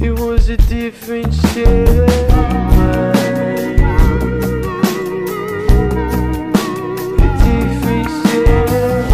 It was a different shade of mine. A different shade of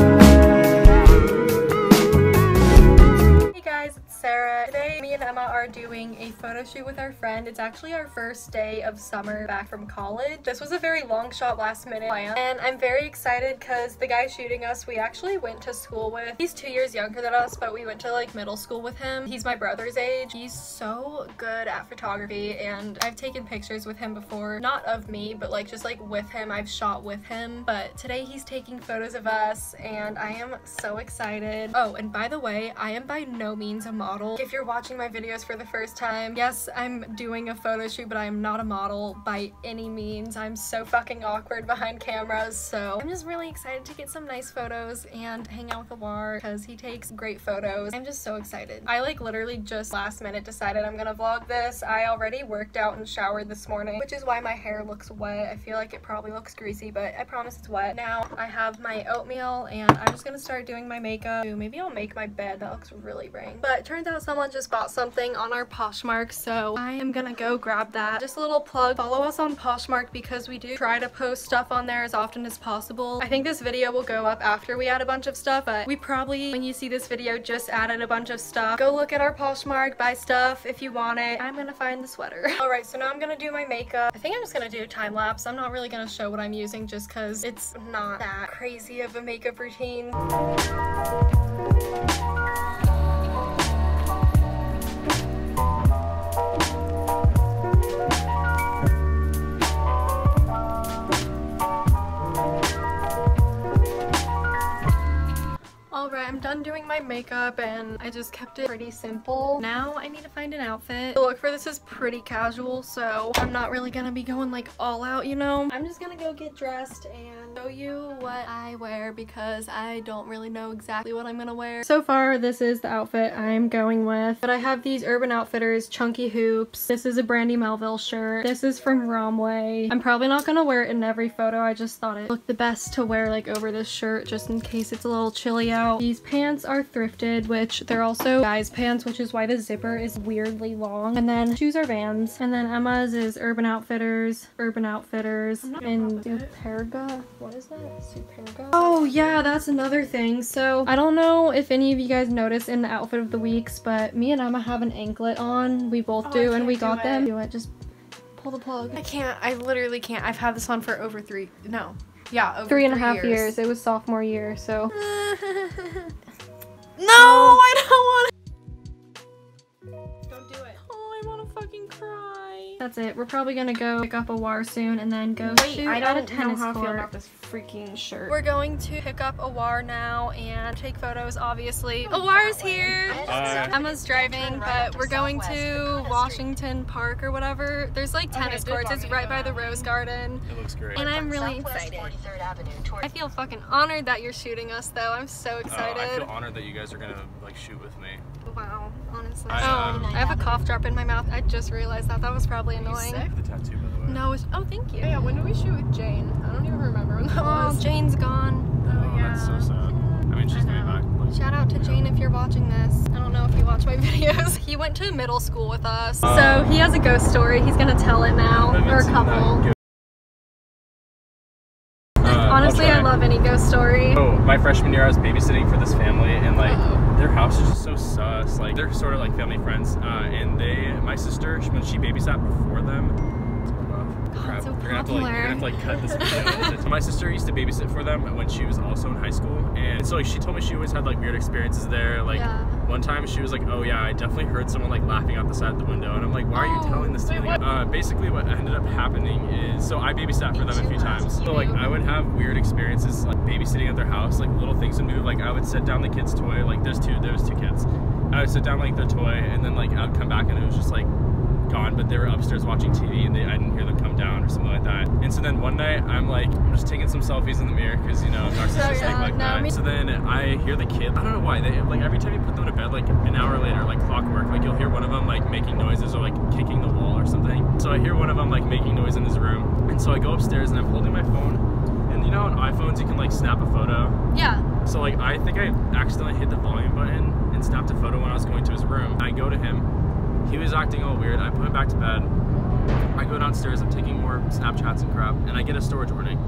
mine. Hey guys, it's Sarah. Today me and Emma are doing a photo shoot with our friend. It's actually our first day of summer back from college. This was a very long shot, last minute plan, and I'm very excited because the guy shooting us, we actually went to school with. He's 2 years younger than us, but we went to like middle school with him. He's my brother's age. He's so good at photography, and I've taken pictures with him before, not of me, but like just like with him. I've shot with him, but today he's taking photos of us and I am so excited. Oh, and by the way, I am by no means a model. If you're watching my videos for the first time, yes, I'm doing a photo shoot, but I am not a model by any means. I'm so fucking awkward behind cameras, so I'm just really excited to get some nice photos and hang out with Awar because he takes great photos. I'm just so excited. I like literally just last minute decided I'm gonna vlog this. I already worked out and showered this morning, which is why my hair looks wet. I feel like it probably looks greasy, but I promise it's wet. Now I have my oatmeal and I'm just gonna start doing my makeup. Ooh, maybe I'll make my bed. That looks really boring. But turns out someone just bought something on our Poshmark, so I am gonna go grab that. Just a little plug, follow us on Poshmark because we do try to post stuff on there as often as possible. I think this video will go up after we add a bunch of stuff, but we probably, when you see this video, just added a bunch of stuff. Go look at our Poshmark, buy stuff if you want it. I'm gonna find the sweater. Alright, so now I'm gonna do my makeup. I think I'm just gonna do a time lapse. I'm not really gonna show what I'm using just cause it's not that crazy of a makeup routine. Alright, I'm done doing my makeup and I just kept it pretty simple. Now I need to find an outfit. The look for this is pretty casual, so I'm not really gonna be going like all out, you know? I'm just gonna go get dressed and show you what I wear because I don't really know exactly what I'm gonna wear. So far, this is the outfit I'm going with, but I have these Urban Outfitters chunky hoops. This is a Brandy Melville shirt. This is from Romwe. I'm probably not gonna wear it in every photo. I just thought it looked the best to wear like over this shirt just in case it's a little chilly out. These pants are thrifted, which they're also guys' pants, which is why the zipper is weirdly long. And then shoes are Vans. And then Emma's is Urban Outfitters, and Superga. What is that? Superga? Oh yeah, that's another thing. So I don't know if any of you guys noticed in the outfit of the weeks, but me and Emma have an anklet on. We both do, and we got them. Do it. Just pull the plug. I can't. I literally can't. I've had this on for over three. No. Yeah, over 3.5 years. It was sophomore year, so. No, I don't want to. Don't do it. Oh, I want to fucking cry. That's it. We're probably going to go pick up Awar soon and then go shoot at a tennis court. I don't know how I feel about this freaking shirt. We're going to pick up Awar now and take photos, obviously. Awar's here. Emma's driving, but we're going to Washington Park or whatever. There's like tennis courts. It's right by the Rose Garden. It looks great. And I'm really excited. I feel fucking honored that you're shooting us, though. I'm so excited. I feel honored that you guys are gonna like shoot with me. Wow, honestly. I have a cough drop in my mouth. I just realized that. That was probably annoying. Are you sick? The tattoo, by the way. No, it's... Oh, thank you. Yeah, when did we shoot with Jane? I don't even remember when that was. Oh, Jane's gone. Oh, yeah. That's so sad. I mean, she's gonna be back. Shout out to Jane if you're watching this. I don't know if you watch my videos. He went to middle school with us. So he has a ghost story. He's gonna tell it now. Or a couple. Honestly, I love any ghost story. Oh, my freshman year I was babysitting for this family and like their house is just so sus. Like they're sort of like family friends. And my sister, when she babysat before them, crap. So you're gonna have to like cut this video. So my sister used to babysit for them when she was also in high school, and so like she told me she always had like weird experiences there. Like one time she was like, "Oh yeah, I definitely heard someone like laughing out the side of the window," and I'm like, "Why are you telling this to me?" Basically, what ended up happening is, so I babysat for them a few times. So like I would have weird experiences like babysitting at their house, like little things would move. Like I would set down the kid's toy. Like there was two kids. I would sit down like their toy, and then like I would come back and it was just like gone, but they were upstairs watching TV and I didn't hear them come down or something like that. And so then one night I'm like, I'm just taking some selfies in the mirror because, you know, narcissistic that. So then I hear the kid, I don't know why, they like every time you put them to bed, like an hour later, like clockwork, like you'll hear one of them like making noises or like kicking the wall or something. So I hear one of them like making noise in his room. And so I go upstairs and I'm holding my phone, and you know on iPhones you can like snap a photo. Yeah. So like I think I accidentally hit the volume button and snapped a photo when I was going to his room. I go to him He was acting all weird. I put him back to bed. I go downstairs, I'm taking more Snapchats and crap, and I get a storage warning.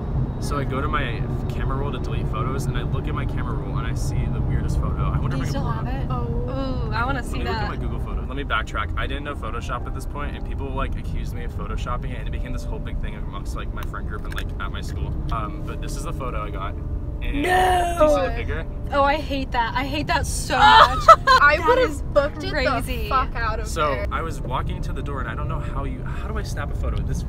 So I go to my camera roll to delete photos, and I look at my camera roll, and I see the weirdest photo. I wonder if I can pull it. Do you still have it? Oh, ooh, I want to see that. Let me look at my Google Photos. Let me backtrack. I didn't know Photoshop at this point, and people like accused me of Photoshopping it, and it became this whole big thing amongst like my friend group and like at my school. But this is the photo I got. And no! Do you see the figure? Oh, I hate that. I hate that so much. I would have booked it the fuck out of there. So I was walking to the door, and I don't know how do I snap a photo? This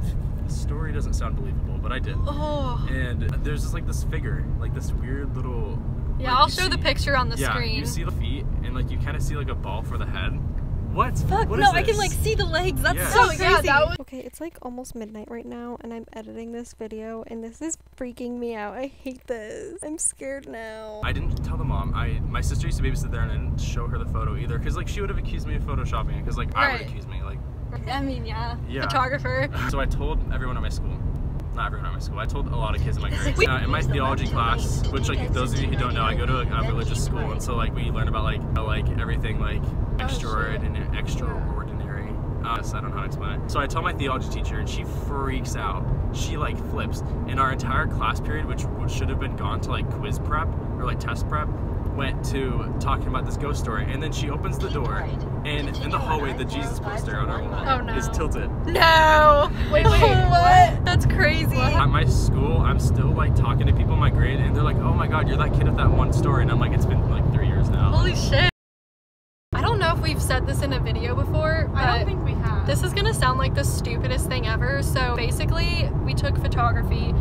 story doesn't sound believable, but I did. Oh. And there's just like this figure, like this weird little. Yeah, like, I'll show the picture on the screen. Yeah, you see the feet, and like you kind of see like a ball for the head. What? Fuck, what no, I can like see the legs. That's so crazy. Yeah, that was okay, it's like almost midnight right now, and I'm editing this video, and this is freaking me out. I hate this. I'm scared now. I didn't tell the mom. My sister used to babysit there, and I didn't show her the photo either, because like she would have accused me of Photoshopping it, because like I would accuse me. Like, I mean, yeah. Photographer. So I told everyone at my school. Not everyone at my school. I told a lot of kids in my grade. In my theology class, which like those of you who don't know, I go to like, a religious school, and so like we learn about like everything like extraordinary. So I don't know how to explain it. So I tell my theology teacher, and she freaks out. She like flips. In our entire class period, which should have been gone to like quiz prep or like test prep, went to talking about this ghost story, and then she opens the door, and in the hallway, the Jesus poster on our wall is tilted. No! Wait, what? That's crazy. At my school, I'm still like talking to people in my grade, and they're like, "Oh my God, you're that kid with that one story," and I'm like, "It's been like 3 years now." Holy shit! I don't know if we've said this in a video before, but I don't think we have. This is gonna sound like the stupidest thing ever. So basically, we took photography.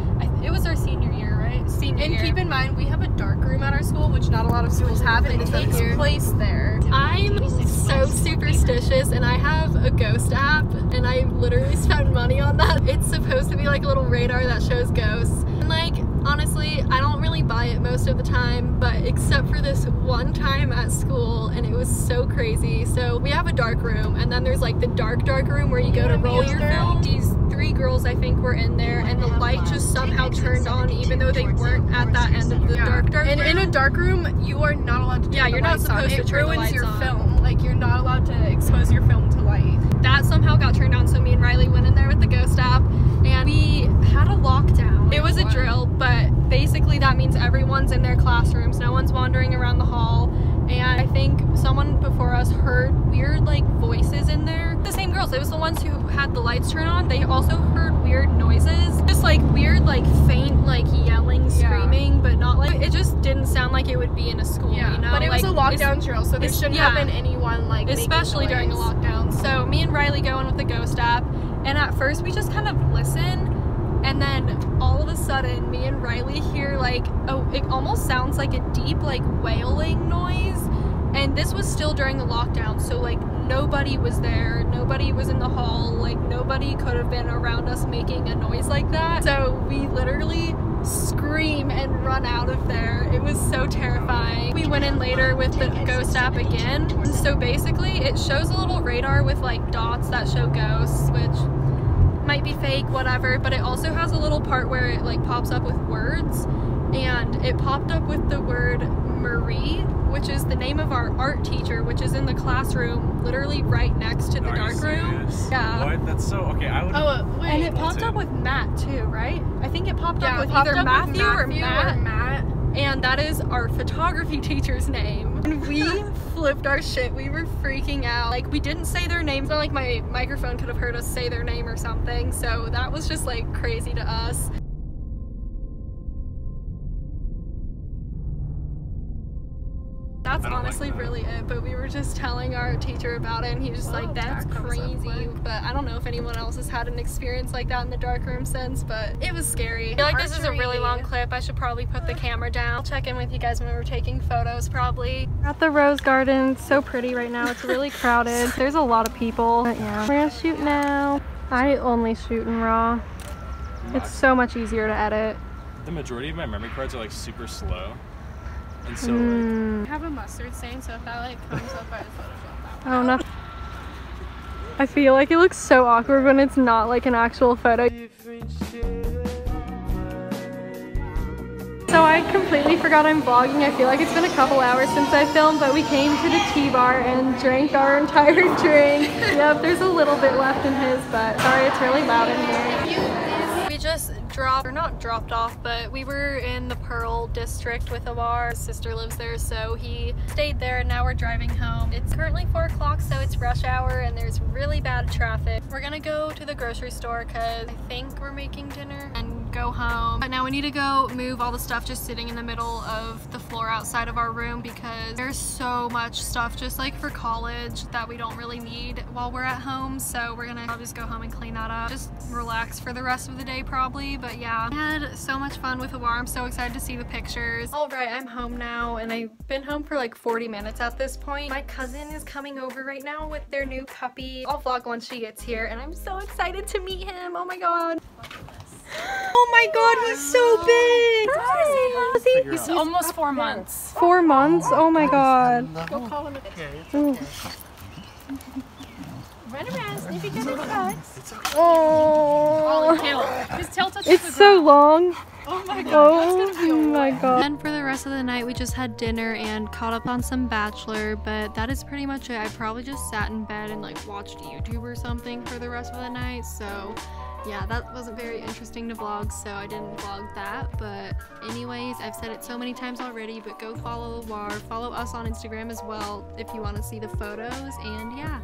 It was our senior year, right? Senior year. And keep in mind, we have a dark room at our school, which not a lot of schools have, and it takes place there. I'm so superstitious, and I have a ghost app, and I literally spent money on that. It's supposed to be like a little radar that shows ghosts. And like, honestly, I don't really buy it most of the time, but except for this one time at school, and it was so crazy. So we have a dark room, and then there's like the dark room where you go to roll your film. These three girls, I think, were in there, and the light just somehow turned on, even though they weren't at that end of the dark room. And in a dark room, you are not allowed to turn the lights on. It ruins your film. Like, you're not allowed to expose your film to light. That somehow got turned on, so me and Riley went in there with the ghost app, and we had a lockdown. It was a drill, but basically that means everyone's in their classrooms. No one's wandering around the hall. And I think someone before us heard weird like voices in there. The same girls, it was the ones who had the lights turn on. They also heard weird noises, just like weird like faint like yelling, screaming, but not like it just didn't sound like it would be in a school. You know, but it was a lockdown drill, so there shouldn't have been anyone like, especially during a lockdown. So me and Riley go in with the ghost app, and at first we just kind of listen. And then all of a sudden, me and Riley hear like, it almost sounds like a deep like wailing noise. And this was still during the lockdown, so like nobody was there, nobody was in the hall, like nobody could have been around us making a noise like that. So we literally scream and run out of there. It was so terrifying. We went in later with the ghost app again. So basically it shows a little radar with like dots that show ghosts, which might be fake, whatever, but it also has a little part where it like pops up with words, and it popped up with the word Marie, which is the name of our art teacher, which is in the classroom literally right next to the dark room. Yeah. What? That's so okay. I would. Oh wait. And it popped up with Matt too, right? I think it popped up with either Matthew or Matt. And that is our photography teacher's name. And we flipped our shit. We were freaking out. Like, we didn't say their names. Not like my microphone could have heard us say their name or something. So that was just like crazy to us. That's honestly like that. Really it, but we were just telling our teacher about it, and he was just like, that's crazy. But I don't know if anyone else has had an experience like that in the dark room since, but it was scary. I feel like this is a really long clip. I should probably put the camera down. I'll check in with you guys when we're taking photos, probably. We're at the Rose Garden. It's so pretty right now. It's really crowded. There's a lot of people. But yeah, we're gonna shoot now. I only shoot in RAW. It's so much easier to edit. The majority of my memory cards are like super slow. And so, I have a mustard stain, so if that like comes up, I just Photoshop that one. Oh no. I feel like it looks so awkward when it's not like an actual photo. So So I completely forgot I'm vlogging. I feel like it's been a couple hours since I filmed, but we came to the tea bar and drank our entire drink. Yep, there's a little bit left in his, but sorry, it's really loud in here. We just dropped, or not dropped off, but we were in the Pearl District with Awar. His sister lives there, so he stayed there and now we're driving home. It's currently 4 o'clock, so it's rush hour and there's really bad traffic. We're gonna go to the grocery store because I think we're making dinner and go home. But now we need to go move all the stuff just sitting in the middle of the floor outside of our room because there's so much stuff just like for college that we don't really need while we're at home. So we're gonna probably just go home and clean that up. Just relax for the rest of the day probably. But yeah, I had so much fun with Awar. I'm so excited to see the pictures. All right, I'm home now and I've been home for like 40 minutes at this point. My cousin is coming over right now with their new puppy. I'll vlog once she gets here and I'm so excited to meet him. Oh my God. Oh my God, he's so big! Hi. He's almost 4 months. 4 months? Oh my God. Go call him. Run around, sniff each other's butts. Oh, it's so long. Oh my God. Oh my God. And for the rest of the night, we just had dinner and caught up on some Bachelor, but that is pretty much it. I probably just sat in bed and like watched YouTube or something for the rest of the night, so yeah, that wasn't very interesting to vlog, so I didn't vlog that. But anyways, I've said it so many times already, but go follow Awar, follow us on Instagram as well if you want to see the photos, and yeah.